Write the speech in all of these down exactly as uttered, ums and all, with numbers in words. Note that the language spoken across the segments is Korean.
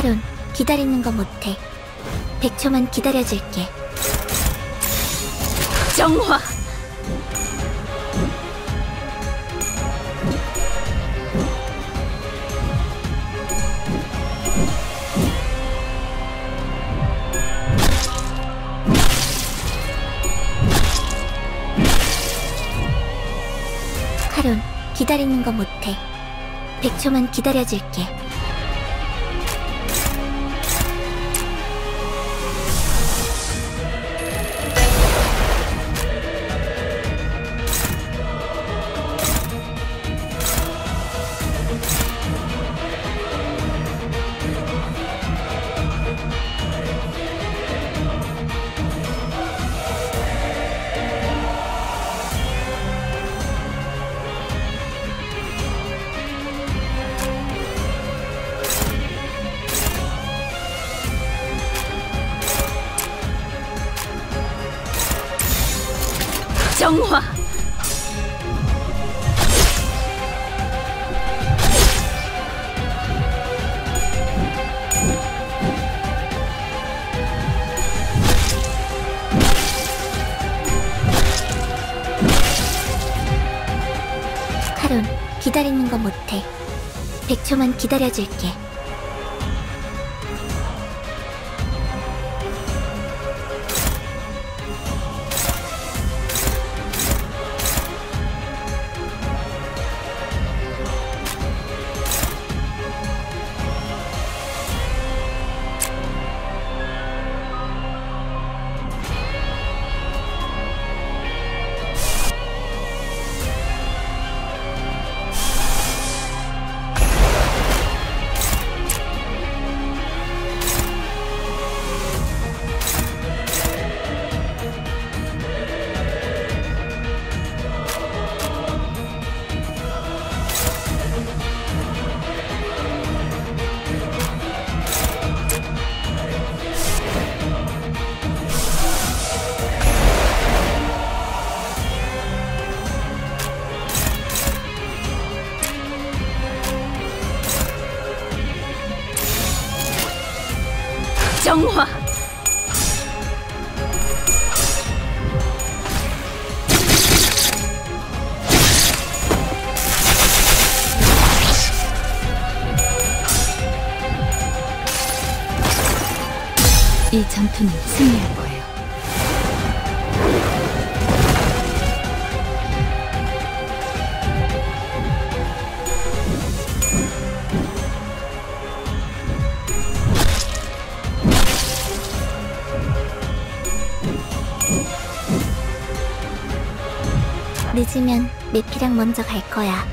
카론, 기다리는 거 못해. 백 초만 기다려줄게. 정화! 카론, 기다리는 거 못해. 백 초만 기다려줄게. 정화! 카론, 기다리는 거 못해. 백 초만 기다려줄게. 정화! 이 전투는 승리할 거예요. 늦으면 매피랑 먼저 갈 거야.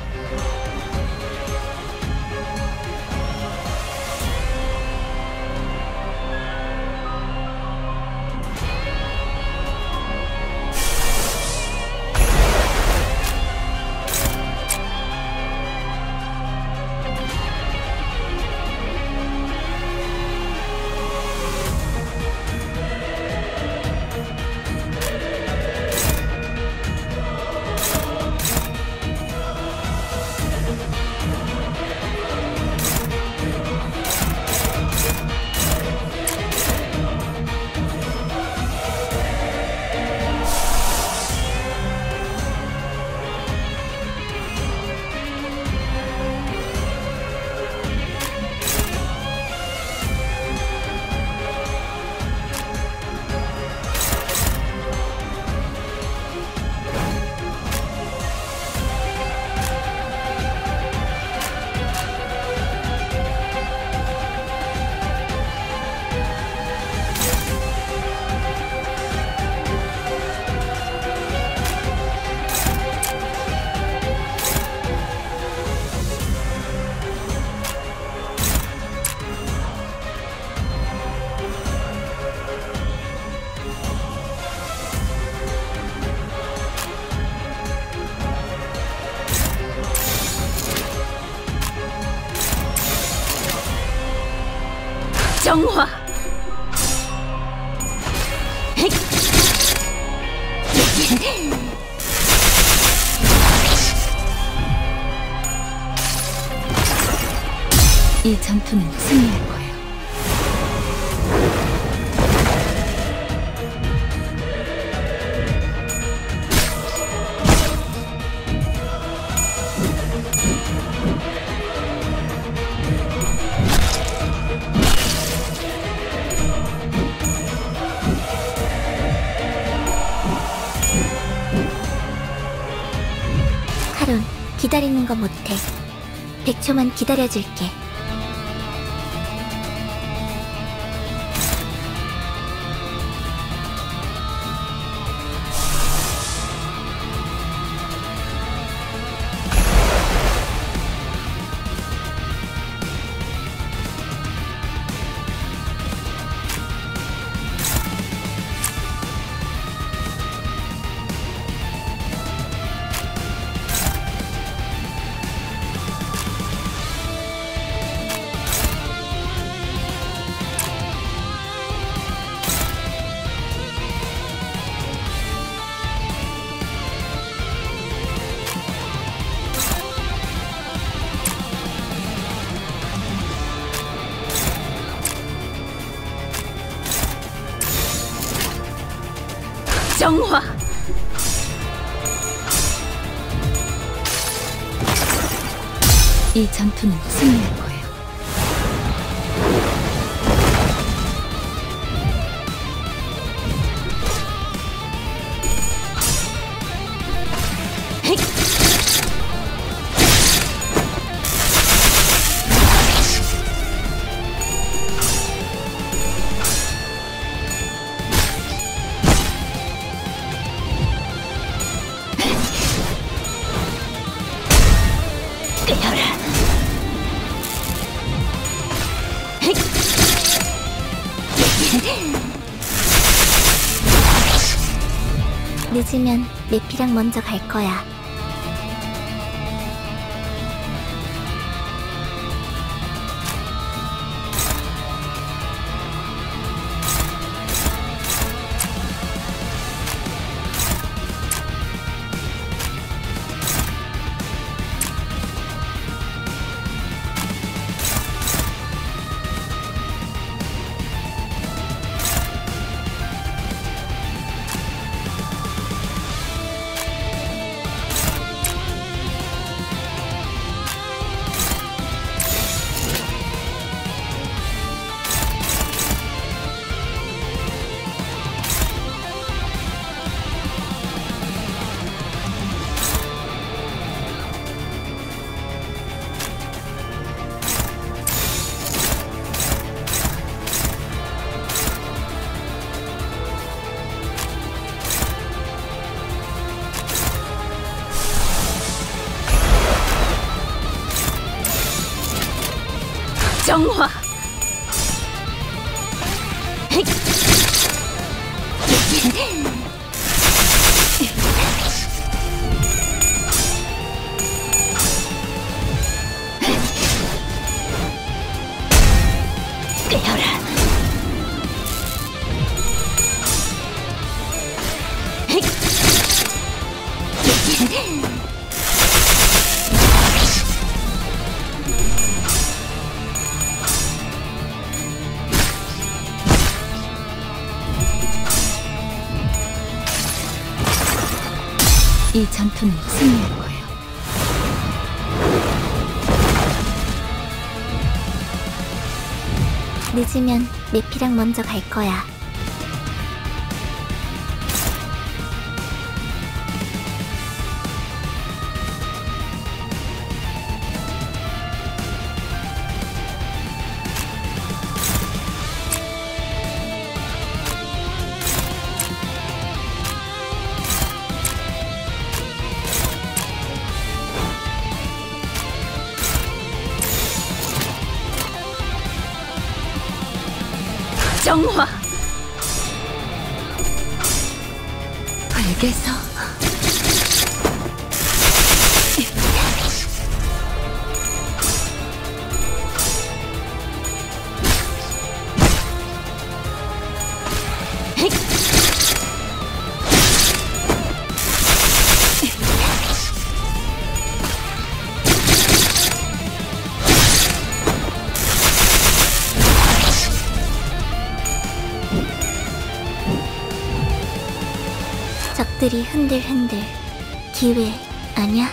정화! 이 전투는 승리할 거예요. 기다리는 거 못해. 백 초만 기다려줄게. 정화! 이 전투는 승리할 거예요. 늦으면 매피랑 먼저 갈 거야. 정화! 끄여라! 이 전투는 승리할 거예요. 늦으면 매피랑 먼저 갈 거야. 정화! 벌개서 적들이 흔들흔들. 기회 아냐?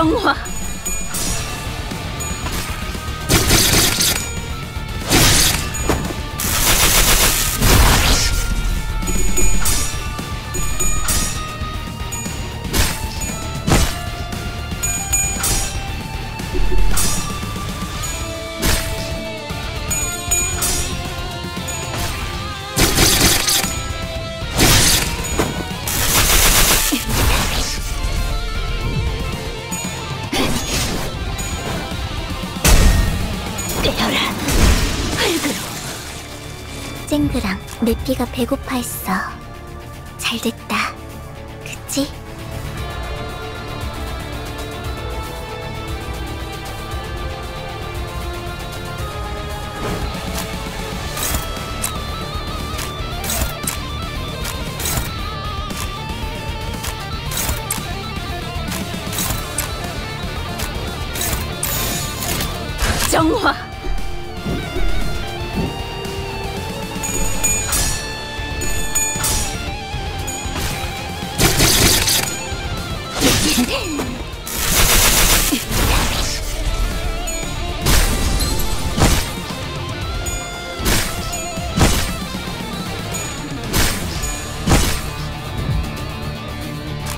정화. 쨍그랑 내 피가 배고파했어. 잘됐다. 그치? 정화!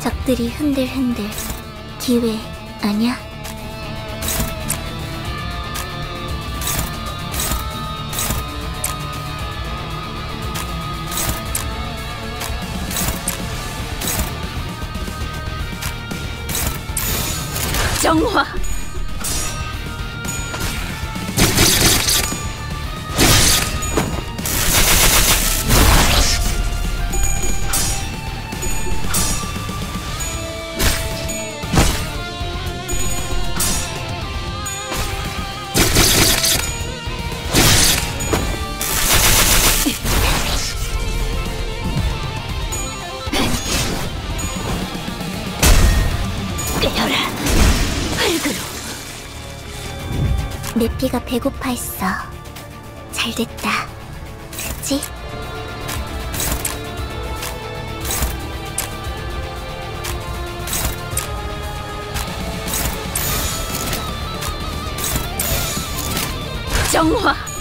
적들이 흔들흔들. 기회 아냐? 정화! 내 피가 배고파했어. 잘됐다. 그치? 정화!